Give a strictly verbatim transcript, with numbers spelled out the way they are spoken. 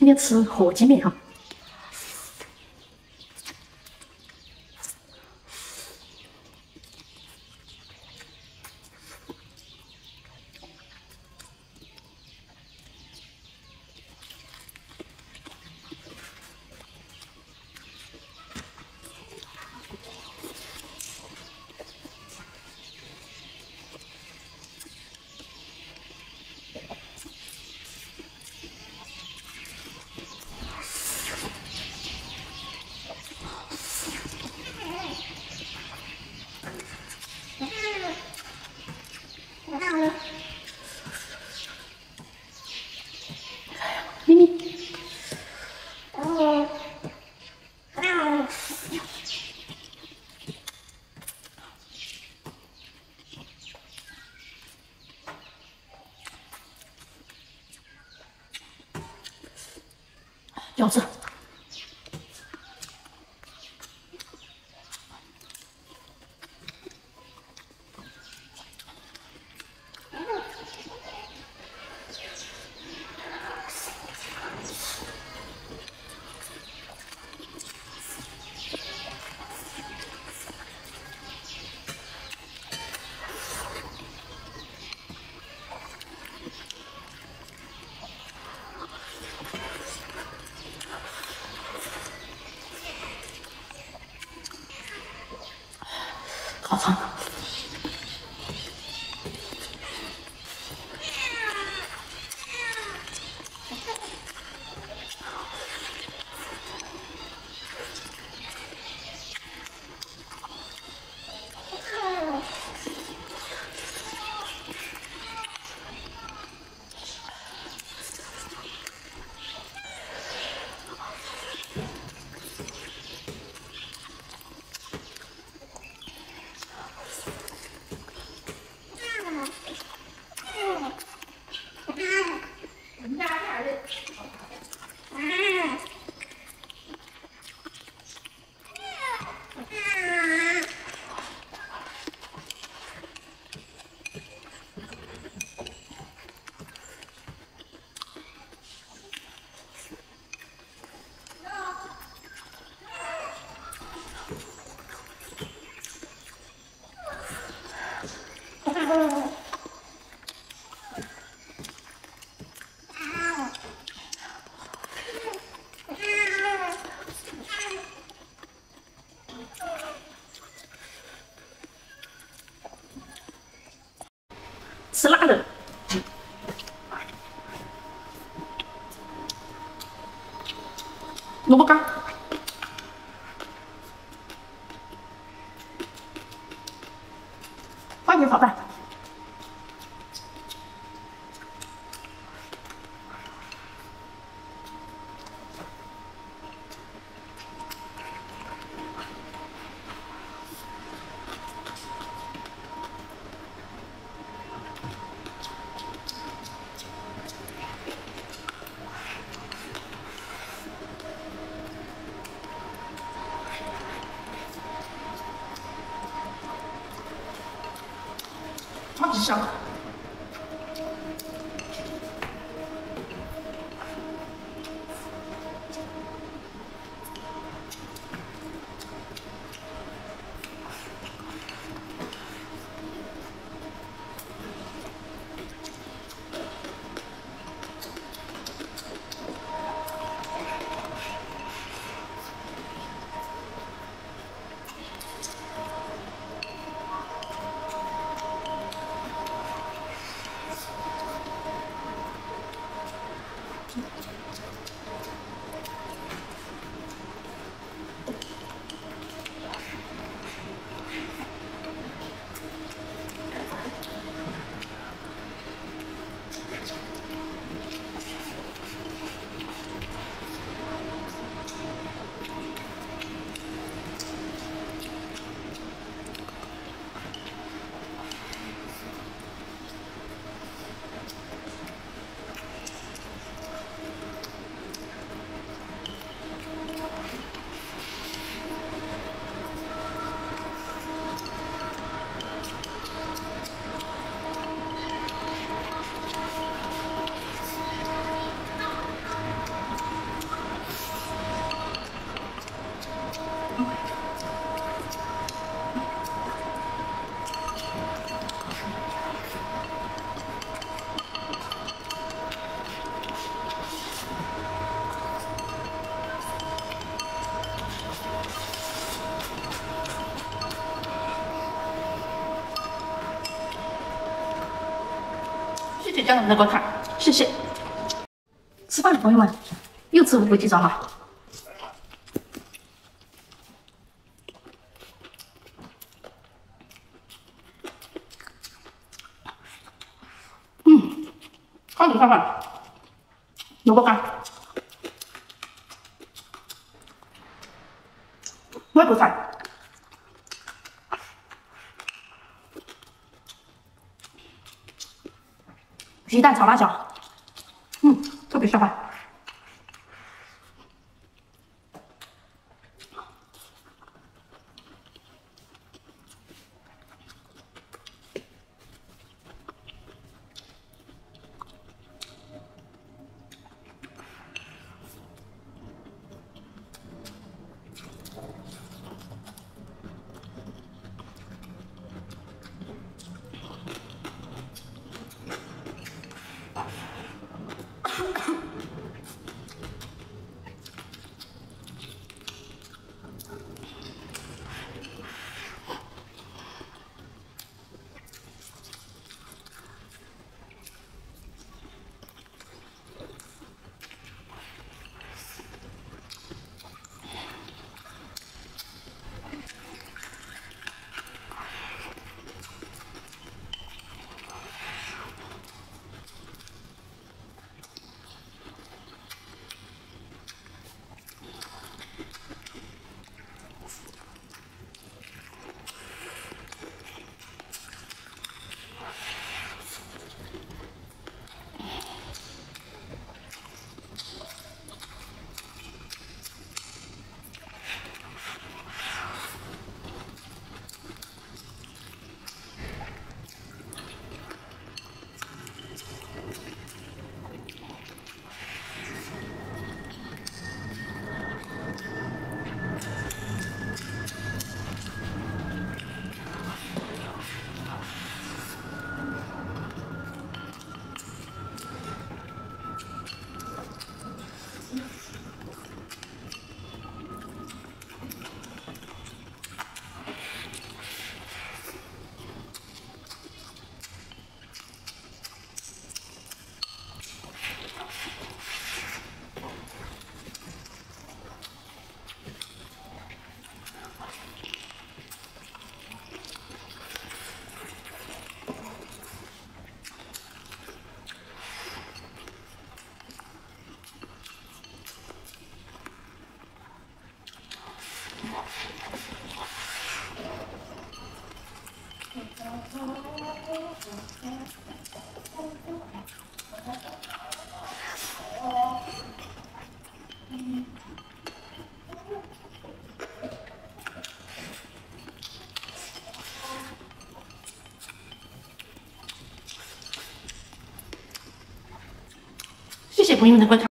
今天吃火鸡面哈。饺子，好烫！吃辣的。 萝卜干，花椰炒蛋，超级香。这家能不能给我看？谢谢。吃饭了，朋友们，又吃无骨鸡爪了。 看看看，萝卜干，外婆菜，鸡蛋炒辣椒，嗯，特别下饭。谢谢朋友们的观看。